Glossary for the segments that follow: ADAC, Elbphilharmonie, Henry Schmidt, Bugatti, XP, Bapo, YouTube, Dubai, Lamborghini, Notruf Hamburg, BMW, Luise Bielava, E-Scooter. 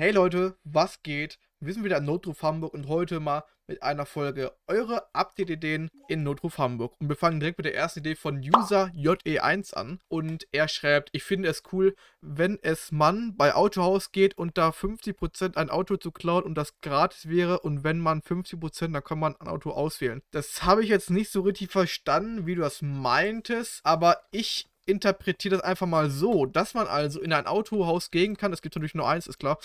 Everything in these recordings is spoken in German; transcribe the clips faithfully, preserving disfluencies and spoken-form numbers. Hey Leute, was geht? Wir sind wieder in Notruf Hamburg und heute mal mit einer Folge eure Update-Ideen in Notruf Hamburg. Und wir fangen direkt mit der ersten Idee von User J E eins an. Und er schreibt, ich finde es cool, wenn es man bei Autohaus geht und da fünfzig Prozent ein Auto zu klauen und das gratis wäre. Und wenn man fünfzig Prozent, dann kann man ein Auto auswählen. Das habe ich jetzt nicht so richtig verstanden, wie du das meintest, aber ich interpretiere das einfach mal so, dass man also in ein Autohaus gehen kann. Es gibt natürlich nur eins, ist klar.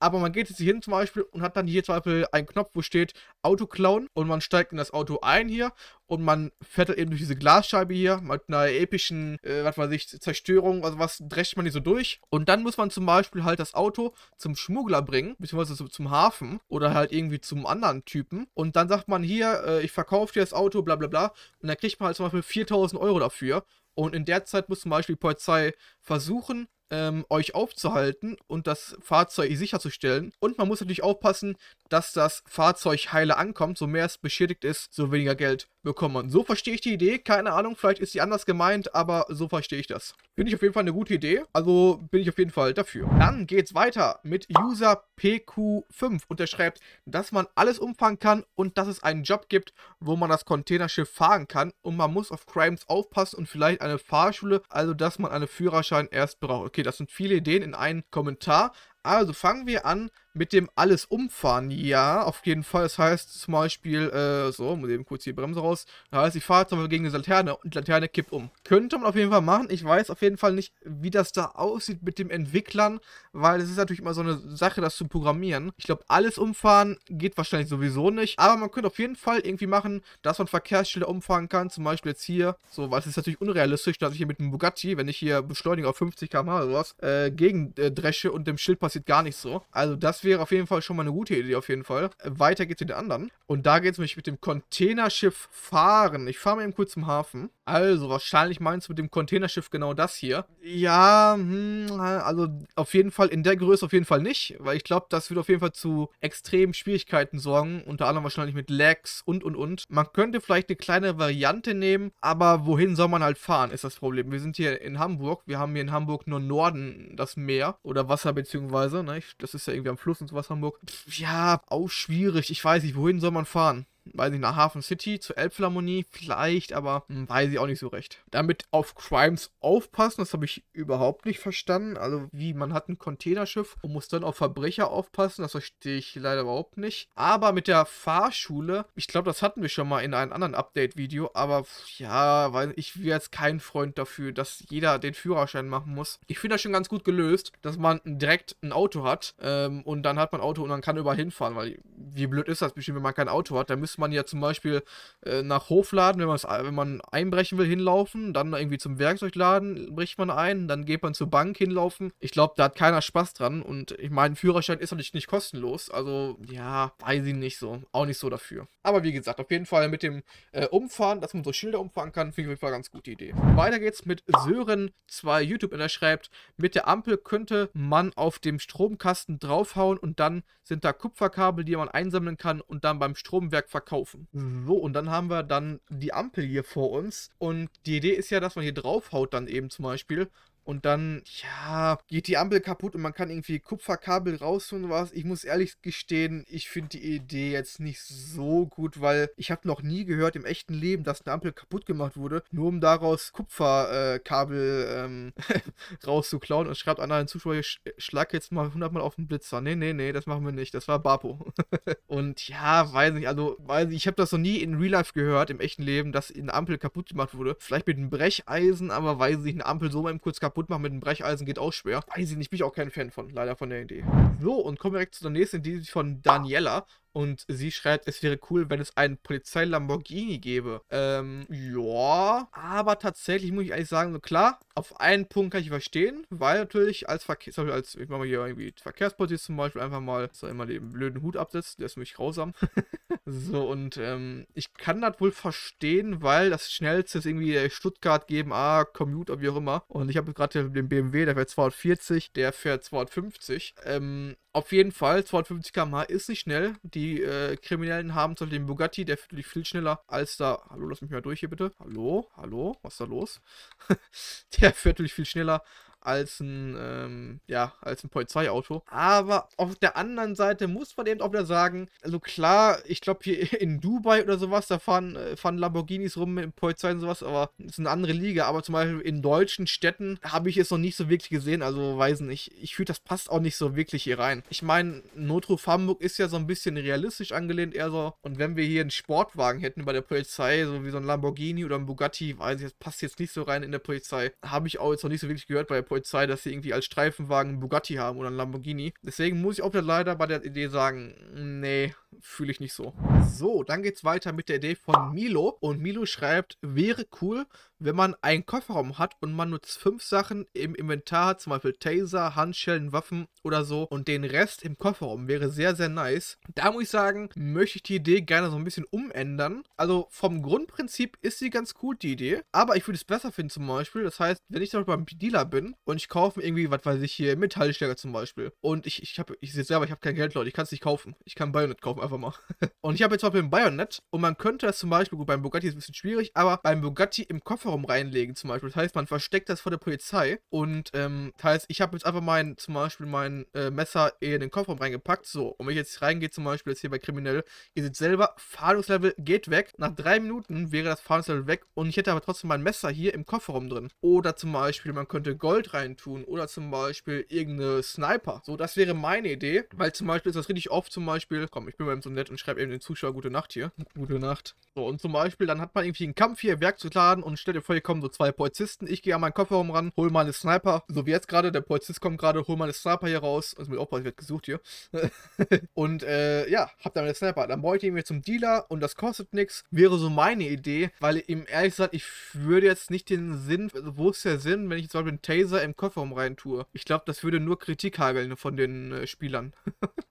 Aber man geht jetzt hier hin zum Beispiel und hat dann hier zum Beispiel einen Knopf, wo steht Auto klauen. Und man steigt in das Auto ein hier und man fährt dann eben durch diese Glasscheibe hier mit einer epischen, äh, was weiß ich, Zerstörung, also was drescht man hier so durch. Und dann muss man zum Beispiel halt das Auto zum Schmuggler bringen, beziehungsweise zum, zum Hafen oder halt irgendwie zum anderen Typen. Und dann sagt man hier, äh, ich verkaufe dir das Auto, bla bla bla. Und dann kriegt man halt zum Beispiel viertausend Euro dafür. Und in der Zeit muss zum Beispiel die Polizei versuchen, ähm, euch aufzuhalten und das Fahrzeug sicherzustellen. Und man muss natürlich aufpassen, dass das Fahrzeug heile ankommt. So mehr es beschädigt ist, so weniger Geld bekommt man. So verstehe ich die Idee. Keine Ahnung, vielleicht ist sie anders gemeint, aber so verstehe ich das. Finde ich auf jeden Fall eine gute Idee. Also bin ich auf jeden Fall dafür. Dann geht's weiter mit User P Q fünf. Und der schreibt, dass man alles umfangen kann und dass es einen Job gibt, wo man das Containerschiff fahren kann. Und man muss auf Crimes aufpassen und vielleicht eine Fahrschule, also dass man einen Führerschein erst braucht. Okay, das sind viele Ideen in einem Kommentar. Also fangen wir an mit dem alles umfahren. Ja, auf jeden Fall. Das heißt zum Beispiel, äh, so, muss eben kurz die Bremse raus. Das heißt, ich fahre zum Beispiel gegen eine Laterne und die Laterne kippt um. Könnte man auf jeden Fall machen. Ich weiß auf jeden Fall nicht, wie das da aussieht mit den Entwicklern, weil es ist natürlich immer so eine Sache, das zu programmieren. Ich glaube, alles umfahren geht wahrscheinlich sowieso nicht. Aber man könnte auf jeden Fall irgendwie machen, dass man Verkehrsschilder umfahren kann. Zum Beispiel jetzt hier, so, weil es ist natürlich unrealistisch, dass ich hier mit dem Bugatti, wenn ich hier beschleunige auf fünfzig Kilometer pro Stunde oder sowas, äh, gegen äh, dresche und dem Schild passiert gar nicht so. Also das wäre auf jeden Fall schon mal eine gute Idee auf jeden Fall. Weiter geht's mit den anderen. Und da geht es nämlich mit dem Containerschiff fahren. Ich fahre mal eben kurz zum Hafen. Also wahrscheinlich meinst du mit dem Containerschiff genau das hier. Ja, hm, also auf jeden Fall in der Größe auf jeden Fall nicht, weil ich glaube, das wird auf jeden Fall zu extremen Schwierigkeiten sorgen. Unter anderem wahrscheinlich mit Lags und und und. Man könnte vielleicht eine kleine Variante nehmen, aber wohin soll man halt fahren, ist das Problem. Wir sind hier in Hamburg. Wir haben hier in Hamburg nur Norden das Meer oder Wasser beziehungsweise das ist ja irgendwie am Fluss und sowas, Hamburg. Pff, ja, auch schwierig. Ich weiß nicht, wohin soll man fahren? Weiß nicht, nach Hafen City, zur Elbphilharmonie vielleicht, aber hm, weiß ich auch nicht so recht. Damit auf Crimes aufpassen, das habe ich überhaupt nicht verstanden. Also wie, man hat ein Containerschiff und muss dann auf Verbrecher aufpassen, das verstehe ich leider überhaupt nicht. Aber mit der Fahrschule, ich glaube, das hatten wir schon mal in einem anderen Update-Video, aber ja, weil ich bin jetzt kein Freund dafür, dass jeder den Führerschein machen muss. Ich finde das schon ganz gut gelöst, dass man direkt ein Auto hat ähm, und dann hat man ein Auto und dann kann überall hinfahren, weil wie blöd ist das bestimmt, wenn man kein Auto hat, dann müsste man ja zum Beispiel äh, nach Hofladen, wenn man wenn man einbrechen will, hinlaufen, dann irgendwie zum Werkzeugladen bricht man ein, dann geht man zur Bank hinlaufen. Ich glaube, da hat keiner Spaß dran und ich meine, Führerschein ist natürlich nicht kostenlos, also ja, weiß ich nicht so, auch nicht so dafür. Aber wie gesagt, auf jeden Fall mit dem äh, Umfahren, dass man so Schilder umfahren kann, finde ich auf jeden Fall eine ganz gute Idee. Weiter geht's mit Sören zwei YouTube und er schreibt, mit der Ampel könnte man auf dem Stromkasten draufhauen und dann sind da Kupferkabel, die man einsammeln kann und dann beim Stromwerk verkaufen. Kaufen. So, und dann haben wir dann die Ampel hier vor uns und die Idee ist ja, dass man hier draufhaut dann eben zum Beispiel und dann, ja, geht die Ampel kaputt und man kann irgendwie Kupferkabel raus und was. Ich muss ehrlich gestehen, ich finde die Idee jetzt nicht so gut, weil ich habe noch nie gehört im echten Leben, dass eine Ampel kaputt gemacht wurde, nur um daraus Kupferkabel äh, ähm, rauszuklauen. Und schreibt einer den Zuschauer, ich schlag jetzt mal hundertmal auf den Blitzer. Nee, nee, nee, das machen wir nicht. Das war Bapo. Und ja, weiß nicht, also, weiß nicht, ich habe das noch nie in Real Life gehört, im echten Leben, dass eine Ampel kaputt gemacht wurde. Vielleicht mit einem Brecheisen, aber weiß nicht, eine Ampel so mal eben kurz kaputt machen mit einem Brecheisen geht auch schwer. Weiß ich nicht, bin ich auch kein Fan von, leider von der Idee. So, und kommen wir direkt zu der nächsten Idee von Daniela. Und sie schreibt, es wäre cool, wenn es einen Polizei-Lamborghini gäbe. Ähm, ja, aber tatsächlich muss ich eigentlich sagen, so klar, auf einen Punkt kann ich verstehen, weil natürlich als Verkehrs... Als, ich mache mal hier irgendwie Verkehrspolizei zum Beispiel einfach mal, so immer den blöden Hut absetzt, der ist nämlich grausam. So, und ähm, ich kann das wohl verstehen, weil das schnellste ist irgendwie der Stuttgart G M A, Commute oder wie auch immer. Und ich habe gerade den B M W, der fährt zweihundertvierzig, der fährt zweihundertfünfzig. Ähm, auf jeden Fall, zweihundertfünfzig Kilometer pro Stunde ist nicht schnell. Die äh, Kriminellen haben zum Beispiel den Bugatti, der fährt viel schneller als da... Hallo, lass mich mal durch hier bitte. Hallo, hallo, was ist da los? Der fährt natürlich viel schneller als ein, ähm, ja, als ein Polizeiauto. Aber auf der anderen Seite muss man eben auch wieder sagen, also klar, ich glaube hier in Dubai oder sowas, da fahren, äh, fahren Lamborghinis rum mit Polizei und sowas, aber das ist eine andere Liga. Aber zum Beispiel in deutschen Städten habe ich es noch nicht so wirklich gesehen, also weiß nicht, ich fühle, das passt auch nicht so wirklich hier rein. Ich meine, Notruf Hamburg ist ja so ein bisschen realistisch angelehnt, eher so, und wenn wir hier einen Sportwagen hätten bei der Polizei, so wie so ein Lamborghini oder ein Bugatti, weiß ich, das passt jetzt nicht so rein in der Polizei. Habe ich auch jetzt noch nicht so wirklich gehört bei der Polizei, dass sie irgendwie als Streifenwagen einen Bugatti haben oder einen Lamborghini. Deswegen muss ich auch leider bei der Idee sagen, nee, fühle ich nicht so. So, dann geht's weiter mit der Idee von Milo. Und Milo schreibt, wäre cool, wenn man einen Kofferraum hat und man nur fünf Sachen im Inventar hat, zum Beispiel Taser, Handschellen, Waffen oder so, und den Rest im Kofferraum, wäre sehr, sehr nice. Da muss ich sagen, möchte ich die Idee gerne so ein bisschen umändern. Also vom Grundprinzip ist sie ganz cool, die Idee, aber ich würde es besser finden zum Beispiel. Das heißt, wenn ich zum Beispiel beim Dealer bin und ich kaufe mir irgendwie, was weiß ich hier, Metallstärker zum Beispiel, und ich, ich habe, ich sehe selber, ich habe kein Geld, Leute, ich kann es nicht kaufen. Ich kann Bayonet kaufen, einfach mal. Und ich habe jetzt zum Beispiel ein Bayonet und man könnte das zum Beispiel, gut, beim Bugatti ist es ein bisschen schwierig, aber beim Bugatti im Kofferraum reinlegen zum Beispiel. Das heißt, man versteckt das vor der Polizei und ähm, das heißt, ich habe jetzt einfach mein, zum Beispiel mein äh, Messer in den Kofferraum reingepackt, so. Und wenn ich jetzt reingehe, zum Beispiel jetzt hier bei Kriminell, ihr seht selber, Fahndungslevel geht weg. Nach drei Minuten wäre das Fahndungslevel weg und ich hätte aber trotzdem mein Messer hier im Kofferraum drin. Oder zum Beispiel, man könnte Gold reintun oder zum Beispiel irgendeine Sniper. So, das wäre meine Idee, weil zum Beispiel ist das richtig oft zum Beispiel, komm, ich bin mal eben so nett und schreibe eben den Zuschauer gute Nacht hier. Gute Nacht. So, und zum Beispiel, dann hat man irgendwie einen Kampf hier, Werkzeugladen, und stellt dir vor, hier kommen so zwei Polizisten, ich gehe an meinen Kofferraum ran, hol mal eine Sniper, so wie jetzt gerade, der Polizist kommt gerade, hol mal eine Sniper hier raus, also mit Opfer wird gesucht hier. Und äh, ja, hab dann eine Sniper, dann beute ich mir zum Dealer und das kostet nichts, wäre so meine Idee, weil ihm ehrlich gesagt, ich würde jetzt nicht den Sinn, also wo ist der Sinn, wenn ich zum Beispiel einen Taser im Kofferraum rein tue? Ich glaube, das würde nur Kritik hageln von den äh, Spielern.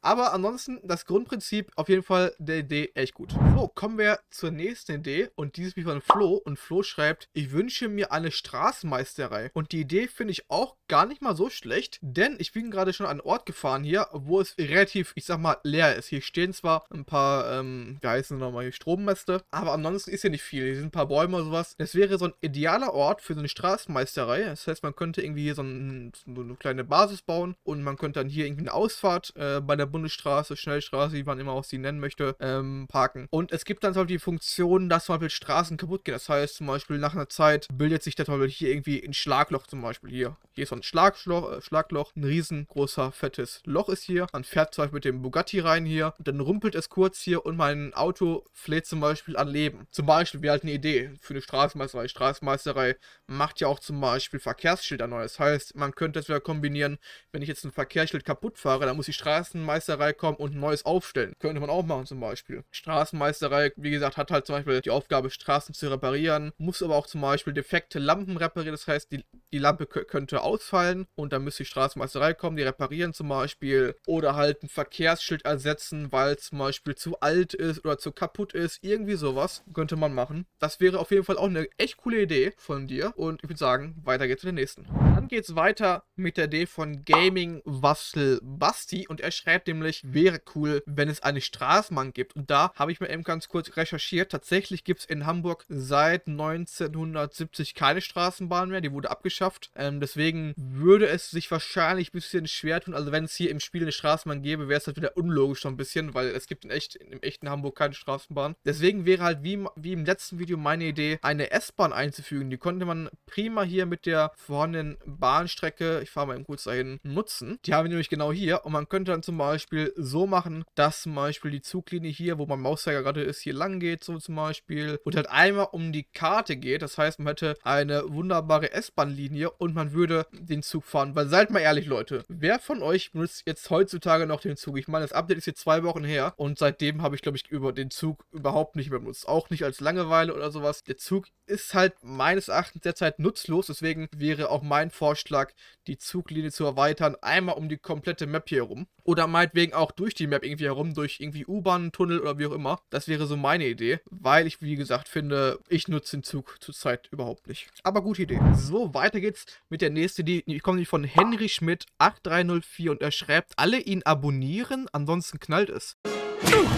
Aber ansonsten, das Grundprinzip auf jeden Fall der Idee echt gut. So, kommen wir zur nächsten Idee und dieses ist von Flo, und Flo schreibt, ich wünsche mir eine Straßenmeisterei, und die Idee finde ich auch gar nicht mal so schlecht, denn ich bin gerade schon an einen Ort gefahren hier, wo es relativ, ich sag mal, leer ist. Hier stehen zwar ein paar, ähm, wie heißen sie nochmal, Strommäste, aber ansonsten ist hier nicht viel. Hier sind ein paar Bäume oder sowas. Das wäre so ein idealer Ort für so eine Straßenmeisterei. Das heißt, man könnte irgendwie hier so, ein, so eine kleine Basis bauen und man könnte dann hier irgendwie eine Ausfahrt äh, bei der Bundesstraße, Schnellstraße, wie man immer auch sie nennen möchte, ähm, parken. Und es gibt dann so die Funktion, dass zum Beispiel Straßen kaputt gehen. Das heißt, zum Beispiel nach einer Zeit bildet sich da zum Beispiel hier irgendwie ein Schlagloch zum Beispiel. Hier, hier ist so ein Schlagloch, äh, Schlagloch, ein riesengroßer, fettes Loch ist hier. Man fährt zum Beispiel mit dem Bugatti rein hier, dann rumpelt es kurz hier und mein Auto fleht zum Beispiel an Leben. Zum Beispiel wäre halt eine Idee für eine Straßenmeisterei. Straßenmeisterei macht ja auch zum Beispiel Verkehrsschilder neu. Das heißt, man könnte das wieder kombinieren, wenn ich jetzt ein Verkehrsschild kaputt fahre, dann muss die Straßenmeisterei kommen und ein neues aufstellen. Könnte man auch machen zum Beispiel. Straßenmeisterei, wie gesagt, hat halt zum Beispiel die Aufgabe, Straßen zu reparieren, muss aber auch zum Beispiel defekte Lampen reparieren. Das heißt, die, die Lampe könnte ausfallen und dann müsste die Straßenmeisterei kommen, die reparieren zum Beispiel, oder halt ein Verkehrsschild ersetzen, weil zum Beispiel zu alt ist oder zu kaputt ist. Irgendwie sowas könnte man machen. Das wäre auf jeden Fall auch eine echt coole Idee von dir und ich würde sagen, weiter geht's mit der nächsten. Dann geht's weiter mit der Idee von Gaming Wastel Basti und er schreibt nämlich, wäre cool, wenn es eine Straßenbahn gibt, und da habe ich mir eben ganz kurz recherchiert. Tatsächlich gibt es in Hamburg seit neunzehnhundertsiebzig keine Straßenbahn mehr, die wurde abgeschafft. Ähm, deswegen würde es sich wahrscheinlich ein bisschen schwer tun, also wenn es hier im Spiel eine Straßenbahn gäbe, wäre es halt wieder unlogisch so ein bisschen, weil es gibt in echt, im echten Hamburg keine Straßenbahn. Deswegen wäre halt wie, wie im letzten Video meine Idee, eine S-Bahn einzufügen. Die konnte man prima hier mit der vorhandenen Bahnstrecke, ich fahre mal eben kurz dahin, nutzen. Die haben wir nämlich genau hier und man könnte dann zum Beispiel so machen, dass zum Beispiel die Zuglinie hier, wo mein Mauszeiger gerade ist, hier lang geht, so zum Beispiel, und halt einmal um die Karte geht. Das heißt, man hätte eine wunderbare S-Bahn-Linie und man würde den Zug fahren, weil seid mal ehrlich, Leute, wer von euch benutzt jetzt heutzutage noch den Zug? Ich meine, das Update ist jetzt zwei Wochen her und seitdem habe ich, glaube ich, über den Zug überhaupt nicht mehr benutzt. Auch nicht als Langeweile oder sowas. Der Zug ist halt meines Erachtens derzeit nutzlos, deswegen wäre auch mein Vorschlag, die Zuglinie zu erweitern, einmal um die komplette Map hier herum. Oder meinetwegen auch durch die Map irgendwie herum, durch irgendwie U-Bahn-Tunnel oder wie auch immer. Das wäre so meine Idee, weil ich, wie gesagt, finde, ich nutze den Zug zurzeit überhaupt nicht. Aber gute Idee. So, weiter geht's mit der nächsten Idee. Die kommt nämlich von Henry Schmidt acht drei null vier und er schreibt, alle ihn abonnieren, ansonsten knallt es.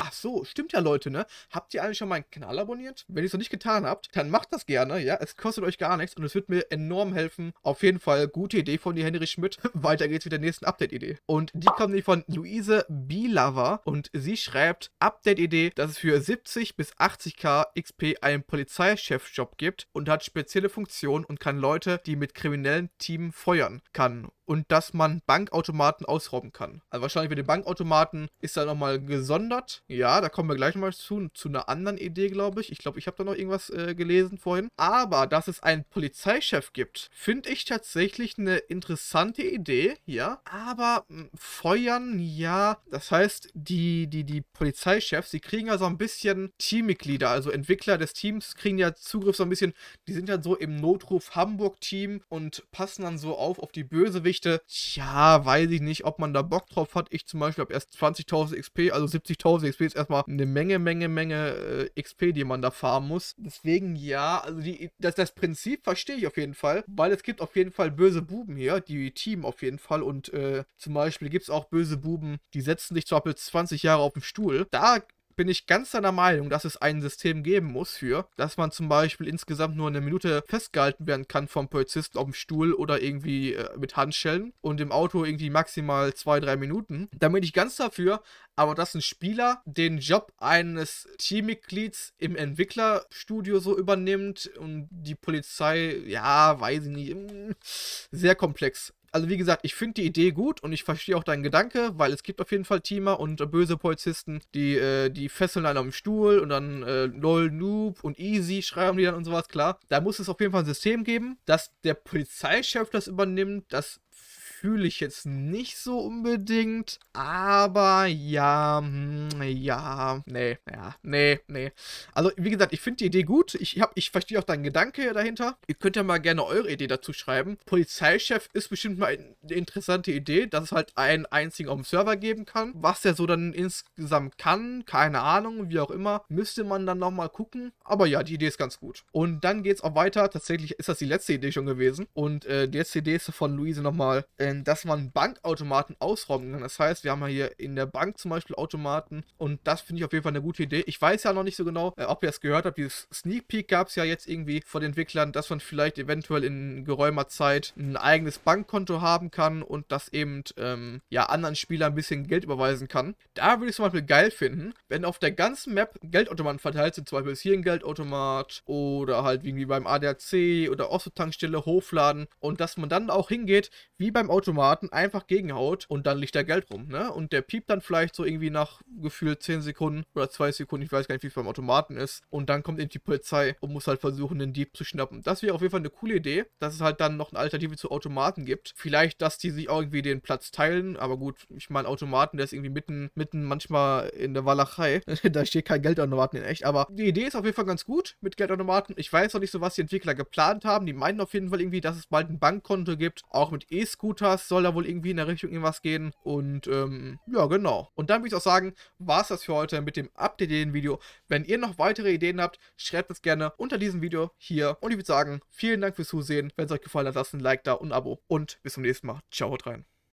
Ach so, stimmt ja, Leute, ne? Habt ihr eigentlich schon meinen Kanal abonniert? Wenn ihr es noch nicht getan habt, dann macht das gerne, ja? Es kostet euch gar nichts und es wird mir enorm helfen. Auf jeden Fall, gute Idee von dir, Henrich Schmidt. Weiter geht's mit der nächsten Update-Idee. Und die kommt nämlich von Luise Bielava und sie schreibt, Update-Idee, dass es für siebzig bis achtzig K X P einen Polizeichefjob gibt und hat spezielle Funktionen und kann Leute, die mit kriminellen Teams feuern kann. Und dass man Bankautomaten ausrauben kann. Also wahrscheinlich mit den Bankautomaten ist da nochmal gesondert. Ja, da kommen wir gleich nochmal zu, zu einer anderen Idee, glaube ich. Ich glaube, ich habe da noch irgendwas äh, gelesen vorhin. Aber, dass es einen Polizeichef gibt, finde ich tatsächlich eine interessante Idee, ja. Aber mh, feuern, ja. Das heißt, die, die, die Polizeichefs, die kriegen ja so ein bisschen Teammitglieder, also Entwickler des Teams kriegen ja Zugriff so ein bisschen. Die sind ja so im Notruf Hamburg-Team und passen dann so auf, auf die Bösewicht. Tja, weiß ich nicht, ob man da Bock drauf hat. Ich zum Beispiel habe erst zwanzigtausend X P, also siebzigtausend X P ist erstmal eine Menge, Menge, Menge äh, X P, die man da farmen muss. Deswegen ja, also die, das, das Prinzip verstehe ich auf jeden Fall, weil es gibt auf jeden Fall böse Buben hier, die teamen auf jeden Fall und äh, zum Beispiel gibt es auch böse Buben, die setzen sich zum Beispiel zwanzig Jahre auf den Stuhl. Da bin ich ganz deiner Meinung, dass es ein System geben muss für, dass man zum Beispiel insgesamt nur eine Minute festgehalten werden kann vom Polizisten auf dem Stuhl oder irgendwie äh, mit Handschellen und im Auto irgendwie maximal zwei, drei Minuten. Da bin ich ganz dafür, aber dass ein Spieler den Job eines Teammitglieds im Entwicklerstudio so übernimmt und die Polizei, ja, weiß ich nicht, sehr komplex. Also wie gesagt, ich finde die Idee gut und ich verstehe auch deinen Gedanke, weil es gibt auf jeden Fall Teamer und böse Polizisten, die, äh, die fesseln einen auf dem Stuhl und dann äh, LOL Noob und Easy schreiben die dann und sowas, klar. Da muss es auf jeden Fall ein System geben, dass der Polizeichef das übernimmt, das fühle ich jetzt nicht so unbedingt, aber ja, ja, nee, ja, nee, nee. Also, wie gesagt, ich finde die Idee gut. Ich, hab, ich verstehe auch deinen Gedanke dahinter. Ihr könnt ja mal gerne eure Idee dazu schreiben. Polizeichef ist bestimmt mal eine interessante Idee, dass es halt einen einzigen auf dem Server geben kann. Was der so dann insgesamt kann, keine Ahnung, wie auch immer, müsste man dann nochmal gucken. Aber ja, die Idee ist ganz gut. Und dann geht es auch weiter. Tatsächlich ist das die letzte Idee schon gewesen. Und äh, die letzte Idee ist von Luise nochmal, dass man Bankautomaten ausrauben kann. Das heißt, wir haben ja hier in der Bank zum Beispiel Automaten und das finde ich auf jeden Fall eine gute Idee. Ich weiß ja noch nicht so genau, äh, ob ihr es gehört habt. Dieses Sneak Peek gab es ja jetzt irgendwie von den Entwicklern, dass man vielleicht eventuell in geräumer Zeit ein eigenes Bankkonto haben kann und das eben ähm, ja anderen Spielern ein bisschen Geld überweisen kann. Da würde ich zum Beispiel geil finden, wenn auf der ganzen Map Geldautomaten verteilt sind. Zum Beispiel ist hier ein Geldautomat oder halt wie beim A D A C oder Osso-Tankstelle, Hofladen und dass man dann auch hingeht, wie beim Automaten einfach gegenhaut und dann liegt da Geld rum, ne? Und der piept dann vielleicht so irgendwie nach gefühlt zehn Sekunden oder zwei Sekunden, ich weiß gar nicht, wie es beim Automaten ist. Und dann kommt eben die Polizei und muss halt versuchen, den Dieb zu schnappen. Das wäre auf jeden Fall eine coole Idee, dass es halt dann noch eine Alternative zu Automaten gibt. Vielleicht, dass die sich auch irgendwie den Platz teilen, aber gut, ich meine, Automaten, der ist irgendwie mitten, mitten manchmal in der Walachei. Da steht kein Geldautomaten in echt, aber die Idee ist auf jeden Fall ganz gut mit Geldautomaten. Ich weiß noch nicht so, was die Entwickler geplant haben. Die meinen auf jeden Fall irgendwie, dass es bald ein Bankkonto gibt, auch mit E-Scooter. Soll da wohl irgendwie in der Richtung irgendwas gehen. Und ähm, ja, genau. Und dann würde ich auch sagen, war es das für heute mit dem Update-Video. Wenn ihr noch weitere Ideen habt, schreibt es gerne unter diesem Video hier. Und ich würde sagen, vielen Dank fürs Zusehen. Wenn es euch gefallen hat, lasst ein Like da und ein Abo. Und bis zum nächsten Mal. Ciao, haut rein.